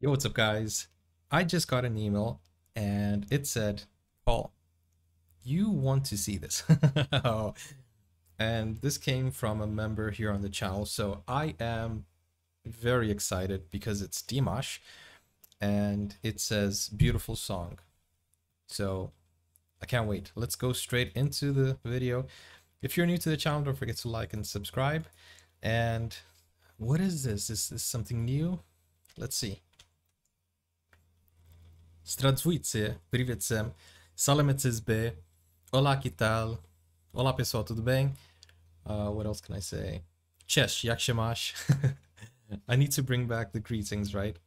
Yo, what's up guys? I just got an email and it said, Paul, you want to see this. And this came from a member here on the channel. So I am very excited because it's Dimash and it says beautiful song. So I can't wait. Let's go straight into the video. If you're new to the channel, don't forget to like and subscribe. And what is this? Is this something new? Let's see. Stradzujcie, привет всем, salamete zb, olá que tal, olá pessoal, tudo bem? What else can I say? Cześć, jak się masz? I need to bring back the greetings, right?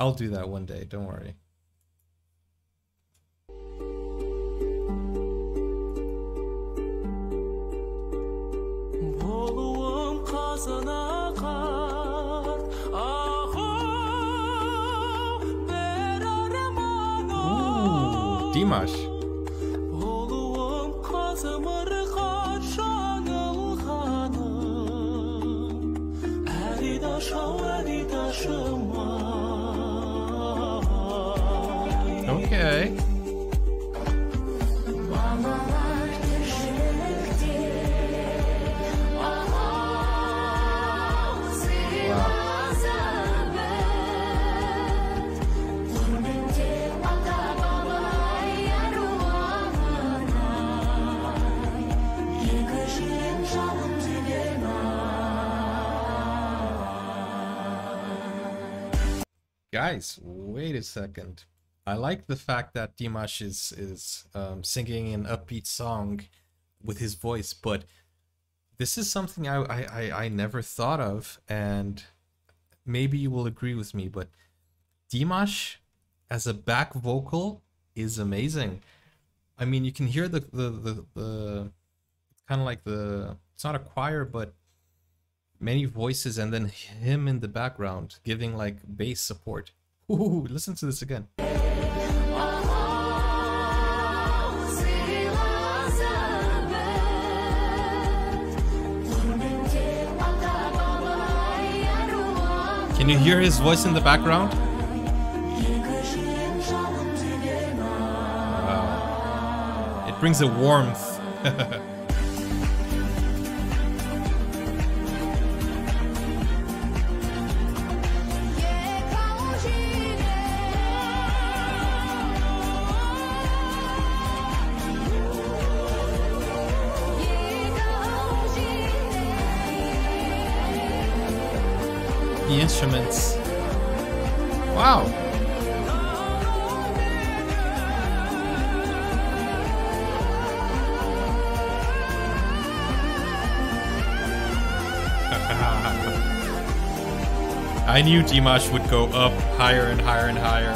I'll do that one day, don't worry. Dimash. Okay. Guys, wait a second. I like the fact that Dimash is singing an upbeat song with his voice, but this is something I never thought of, and maybe you will agree with me, but Dimash as a back vocal is amazing. I mean, you can hear the kind of like the, it's not a choir, but many voices, and then him in the background giving like bass support. Ooh, listen to this again. Can you hear his voice in the background? Wow. It brings a warmth. The instruments. Wow. I knew Dimash would go up higher and higher and higher.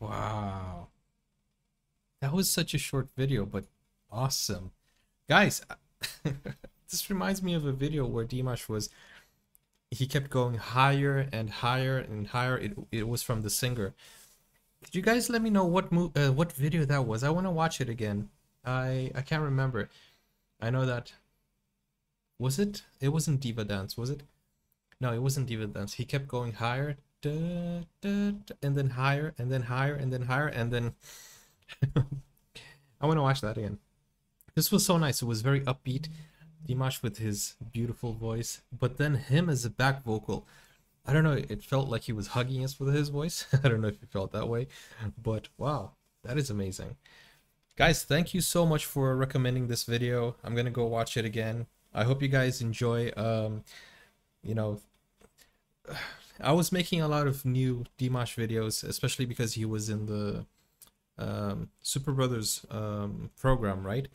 Wow, that was such a short video, but awesome. Guys, this reminds me of a video where Dimash was, he kept going higher and higher and higher. It was from the singer. Could you guys let me know what video that was? I want to watch it again. I can't remember. I know that, was it? It wasn't Diva Dance, was it? No, it wasn't Diva Dance. He kept going higher, da, da, da, and then higher, and then higher, and then higher, and then... I want to watch that again. This was so nice. It was very upbeat. Dimash with his beautiful voice, but then him as a back vocal. I don't know. It felt like he was hugging us with his voice. I don't know if you felt that way, but wow, that is amazing. Guys, thank you so much for recommending this video. I'm going to go watch it again. I hope you guys enjoy. You know, I was making a lot of new Dimash videos, especially because he was in the Super Brothers program, right?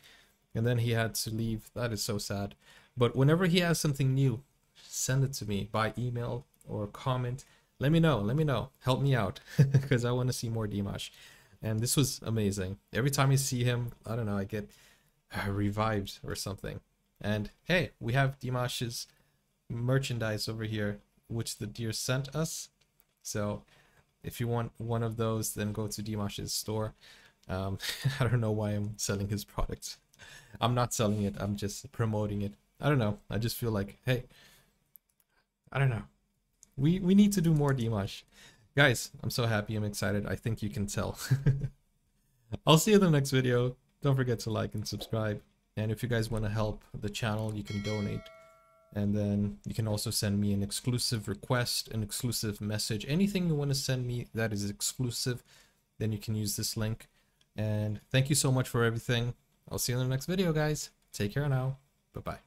And then he had to leave. That is so sad. But whenever he has something new, send it to me by email or comment. Let me know. Let me know. Help me out because I want to see more Dimash. And this was amazing. Every time I see him, I don't know, I get revived or something. And hey, we have Dimash's merchandise over here, which the deer sent us. So if you want one of those, then go to Dimash's store. I don't know why I'm selling his products. I'm not selling it, I'm just promoting it. I don't know, I just feel like, hey, I don't know. We need to do more Dimash. Guys, I'm so happy, I'm excited. I think you can tell. I'll see you in the next video. Don't forget to like and subscribe. And if you guys want to help the channel, you can donate. And then you can also send me an exclusive request, an exclusive message. Anything you want to send me that is exclusive, then you can use this link. And thank you so much for everything. I'll see you in the next video, guys. Take care now. Bye-bye.